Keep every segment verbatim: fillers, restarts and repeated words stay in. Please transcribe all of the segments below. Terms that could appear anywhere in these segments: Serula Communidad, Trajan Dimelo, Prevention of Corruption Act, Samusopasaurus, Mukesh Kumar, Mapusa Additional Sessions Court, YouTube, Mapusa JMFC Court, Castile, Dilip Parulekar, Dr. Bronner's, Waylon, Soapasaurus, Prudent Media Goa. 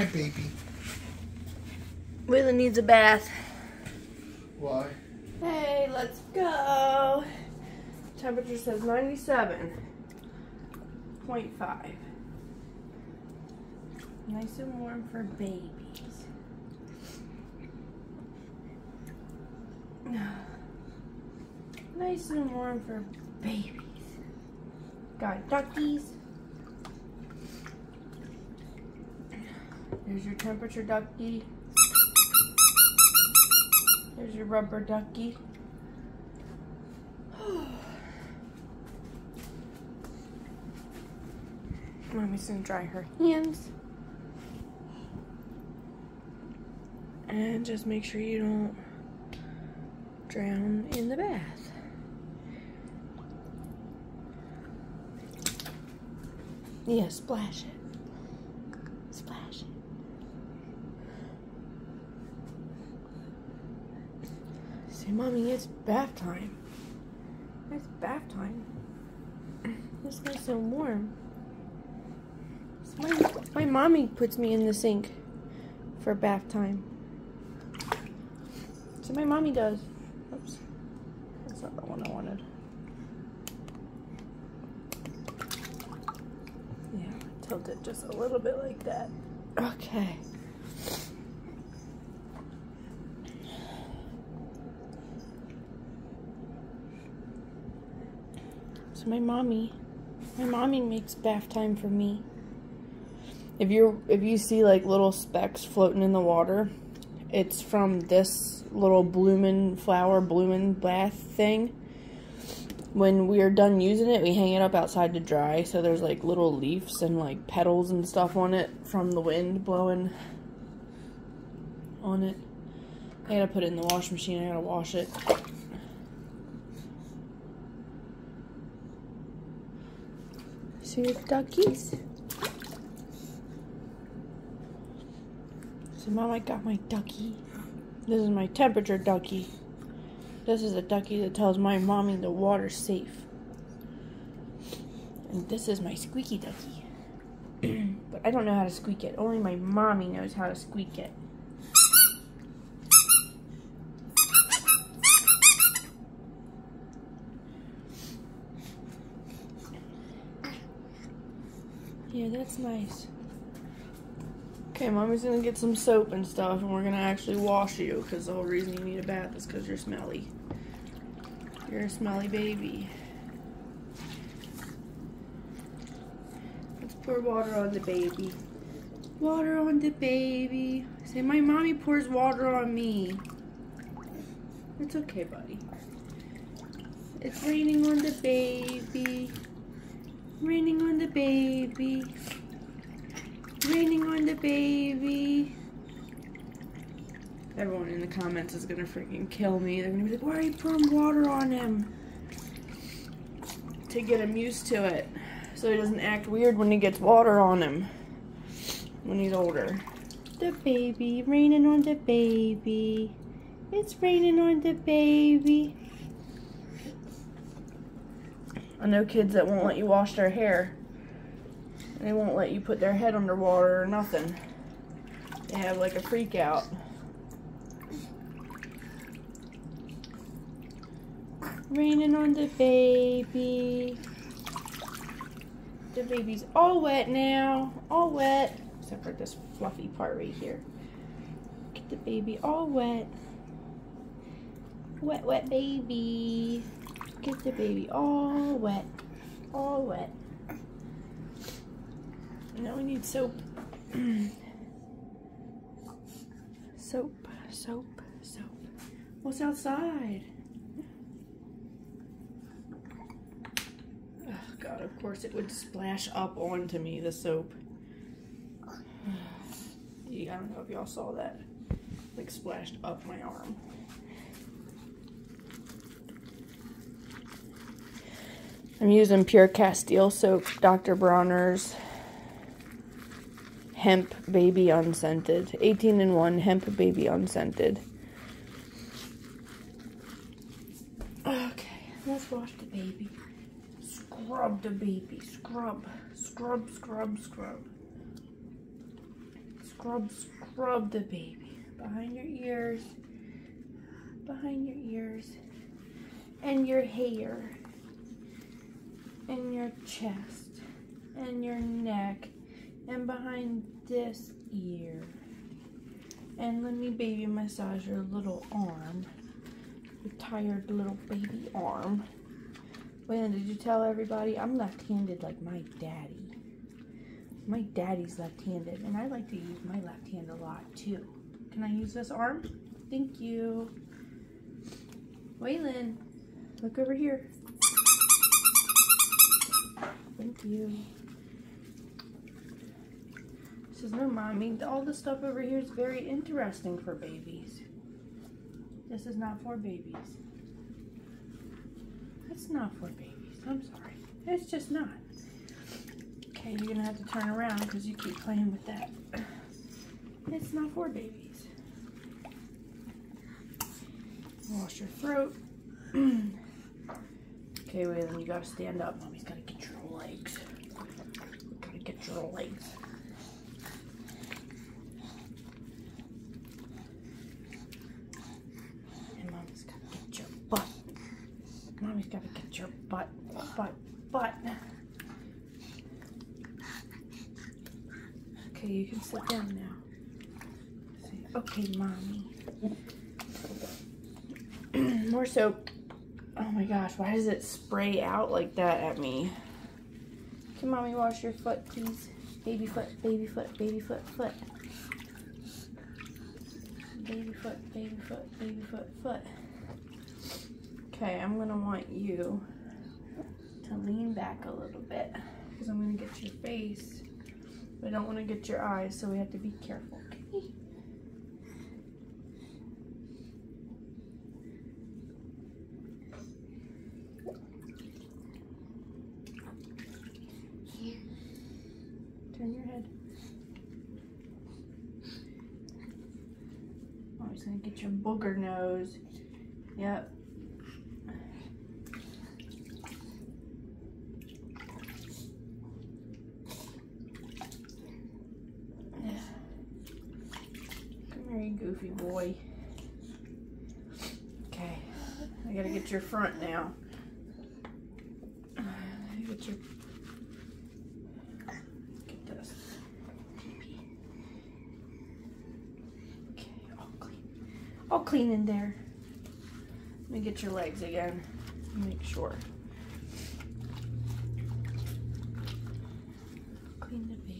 Hi, baby. Waylon needs a bath. Why? Hey, let's go. Temperature says ninety-seven point five. Nice and warm for babies. Nice and warm for babies. Got duckies. There's your temperature ducky. There's your rubber ducky. Mommy's gonna dry her hands. And just make sure you don't drown in the bath. Yeah, splash it. Splash it. Say, Mommy, it's bath time. It's bath time. It's nice and warm. My, my mommy puts me in the sink for bath time. So my mommy does. Oops. That's not the one I wanted. Yeah, tilt it just a little bit like that. Okay. So my mommy, my mommy makes bath time for me. If you if you see like little specks floating in the water, it's from this little bloomin' flower bloomin' bath thing. When we are done using it, we hang it up outside to dry. So there's like little leaves and like petals and stuff on it from the wind blowing on it. I gotta put it in the washing machine. I gotta wash it. See your duckies. So Mom, I got my ducky. This is my temperature ducky. This is a ducky that tells my mommy the water's safe. And this is my squeaky ducky. But I don't know how to squeak it. Only my mommy knows how to squeak it. Yeah, that's nice. Okay, Mommy's gonna get some soap and stuff, and we're gonna actually wash you, because the whole reason you need a bath is because you're smelly. You're a smelly baby. Let's pour water on the baby. Water on the baby. Say, my mommy pours water on me. It's okay, buddy. It's raining on the baby. Raining on the baby. Raining on the baby. Everyone in the comments is gonna freaking kill me. They're gonna be like, why are you pouring water on him? To get him used to it. So he doesn't act weird when he gets water on him. When he's older. The baby, raining on the baby. It's raining on the baby. I know kids that won't let you wash their hair. They won't let you put their head underwater or nothing. They have like a freak out. Raining on the baby. The baby's all wet now. All wet. Except for this fluffy part right here. Get the baby all wet. Wet, wet baby. Get the baby all wet. All wet. Now we need soap. Soap, soap, soap. What's outside? Oh God, of course it would splash up onto me, the soap. Yeah, I don't know if y'all saw that. Like splashed up my arm. I'm using pure Castile soap, Doctor Bronner's. Hemp baby unscented, eighteen in one hemp baby unscented. Okay, let's wash the baby. Scrub the baby, scrub, scrub, scrub, scrub. scrub, scrub the baby behind your ears, behind your ears, and your hair, and your chest, and your neck, and behind this ear. And let me baby massage your little arm, your tired little baby arm. Waylon, did you tell everybody? I'm left-handed like my daddy. My daddy's left-handed, and I like to use my left hand a lot, too. Can I use this arm? Thank you. Waylon, look over here. Thank you. She says, no, Mommy, all the stuff over here is very interesting for babies. This is not for babies. It's not for babies. I'm sorry. It's just not. Okay, you're going to have to turn around because you keep playing with that. It's not for babies. Wash your throat. Okay, Waylon, you got to stand up. Mommy's got to get your legs. Got to get your legs. Mommy's gotta get your butt, butt, butt. Okay, you can sit down now. Say, okay, Mommy. More soap. Oh my gosh, why does it spray out like that at me? Can Mommy wash your foot, please? Baby foot, baby foot, baby foot, foot. Baby foot, baby foot, baby foot, foot. Okay, I'm gonna want you to lean back a little bit because I'm gonna get your face. We don't want to get your eyes, so we have to be careful. Okay. Turn your head. Oh, I'm just gonna get your booger nose. Yep. Goofy boy. Okay, I gotta get your front now. Get your. Get this. Okay, all clean. All clean in there. Let me get your legs again. Make sure. Clean the baby.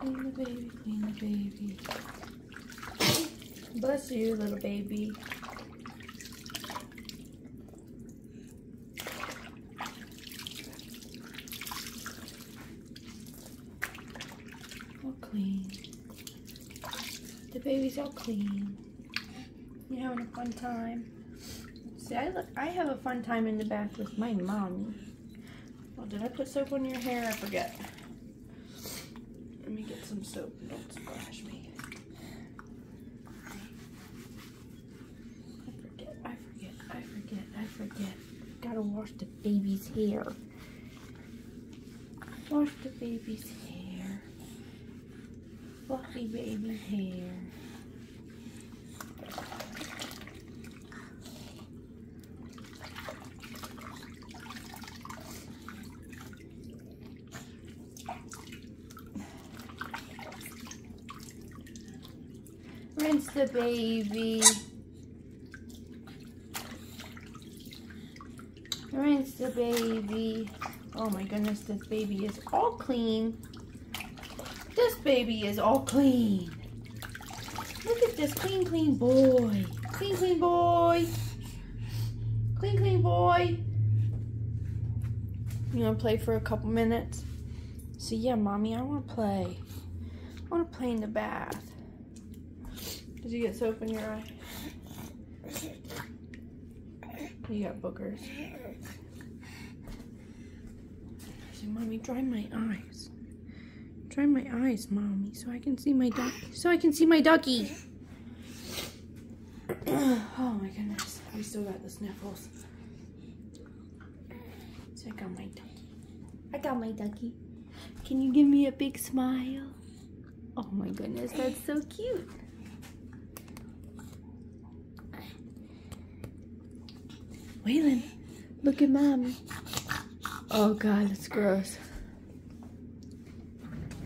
Clean the baby, clean the baby. Bless you, little baby. All clean. The baby's all clean. You having a fun time? See, I look, I have a fun time in the bath with my mommy. Well, did I put soap on your hair? I forget. Some soap and don't splash me. I forget, I forget, I forget, I forget. Gotta wash the baby's hair. Wash the baby's hair. Fluffy baby hair. Rinse the baby. Rinse the baby. Oh my goodness, this baby is all clean. This baby is all clean. Look at this clean, clean boy. Clean, clean boy. Clean, clean boy. You want to play for a couple minutes? So yeah, Mommy, I want to play. I want to play in the bath. Did you get soap in your eye? You got boogers. I said, Mommy, dry my eyes. Dry my eyes, Mommy, so I can see my ducky. So I can see my ducky. Oh my goodness, we still got the sniffles. So I got my ducky. I got my ducky. Can you give me a big smile? Oh my goodness, that's so cute. Waylon, look at Mom. Oh God, that's gross.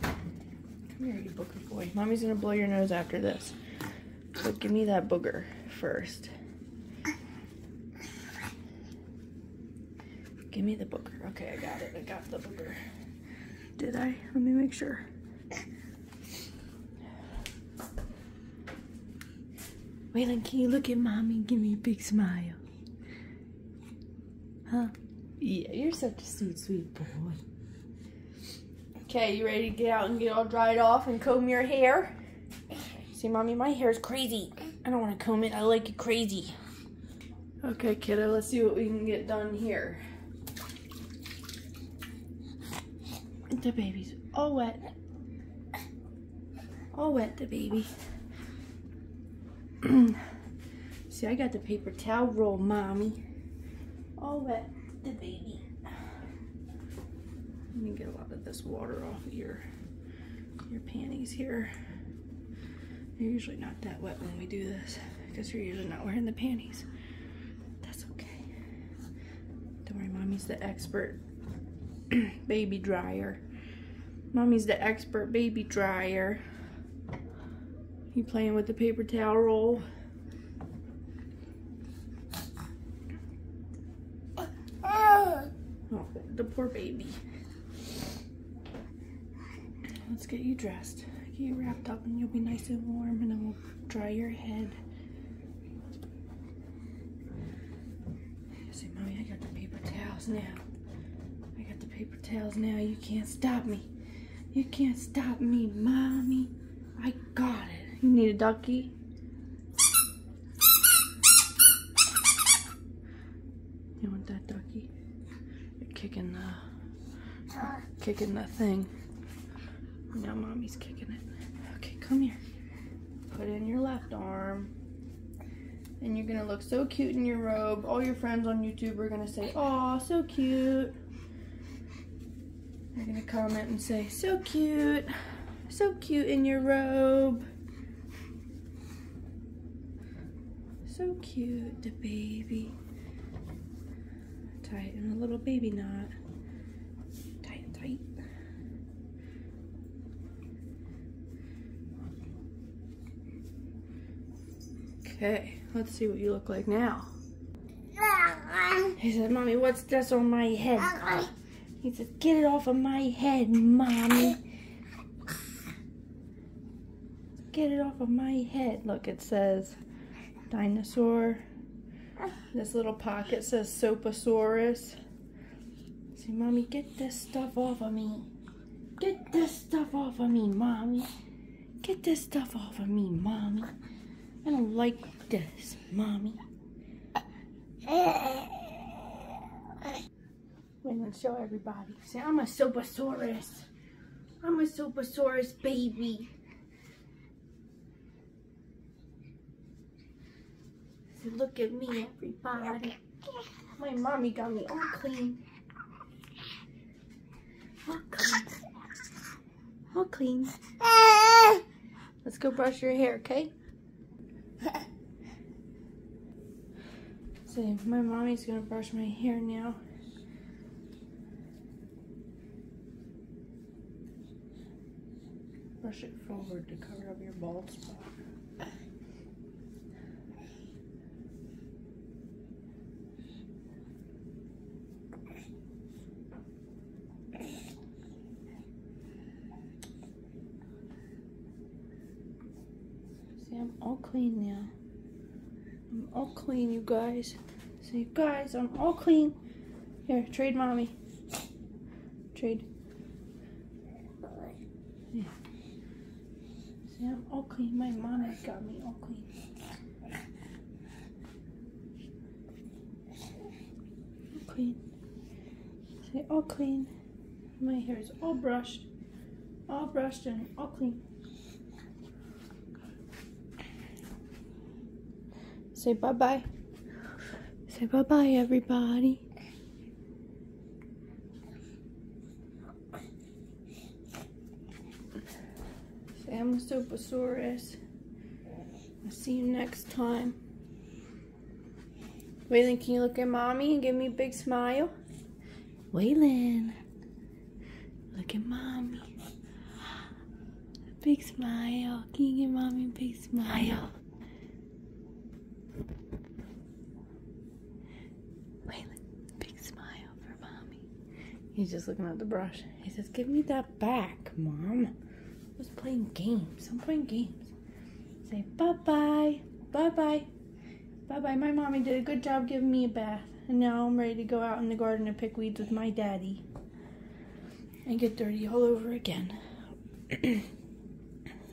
Come here, you booger boy. Mommy's gonna blow your nose after this. But give me that booger first. Give me the booger. Okay, I got it. I got the booger. Did I? Let me make sure. Waylon, can you look at Mommy and give me a big smile? Huh? Yeah, you're such a sweet, sweet boy. Okay, you ready to get out and get all dried off and comb your hair? See, Mommy, my hair's crazy. I don't want to comb it. I like it crazy. Okay, kiddo, let's see what we can get done here. The baby's all wet. All wet, the baby. See, I got the paper towel roll, Mommy. All wet, the baby. Let me get a lot of this water off of your, your panties here. You're usually not that wet when we do this because you're usually not wearing the panties. That's okay. Don't worry, Mommy's the expert baby dryer. Mommy's the expert baby dryer. You playing with the paper towel roll? Oh, the poor baby. Let's get you dressed. Get you wrapped up and you'll be nice and warm and then we'll dry your head. See, Mommy, I got the paper towels now. I got the paper towels now. You can't stop me. You can't stop me, Mommy. I got it. You need a ducky? You want that ducky? You're kicking the, you're kicking the thing. Now Mommy's kicking it. Okay, come here. Put in your left arm. And you're gonna look so cute in your robe. All your friends on YouTube are gonna say, "Aw, so cute." They're gonna comment and say, "So cute. So cute in your robe. So cute, the baby." Tie it in a little baby knot. Tie it tight. Okay, let's see what you look like now. He said, "Mommy, what's this on my head?" He says, "Get it off of my head, Mommy. Get it off of my head." Look, it says dinosaur. This little pocket says Soapasaurus. See, Mommy, get this stuff off of me. Get this stuff off of me, Mommy. Get this stuff off of me, Mommy. I don't like this, Mommy. Wait, let's show everybody. See, I'm a Soapasaurus. I'm a Soapasaurus baby. So look at me, everybody. My Mommy got me all clean. All clean. All clean. Let's go brush your hair, okay? So my Mommy's gonna brush my hair now. Brush it forward to cover up your bald spot. See, I'm all clean now. I'm all clean, you guys. So you guys, I'm all clean. Here, trade Mommy. Trade. Yeah. See, I'm all clean. My Mommy got me all clean. All clean. See, all clean. My hair is all brushed. All brushed and all clean. Say bye-bye. Say bye-bye, everybody. Samusopasaurus. I'll see you next time. Waylon, can you look at mommy and give me a big smile? Waylon, look at mommy. A big smile. Can you give mommy a big smile? Waylon, big smile for mommy. He's just looking at the brush. He says, give me that back, mom. I was playing games. I'm playing games. Say bye-bye. Bye-bye. Bye-bye. My mommy did a good job giving me a bath. And now I'm ready to go out in the garden and pick weeds with my daddy. And get dirty all over again.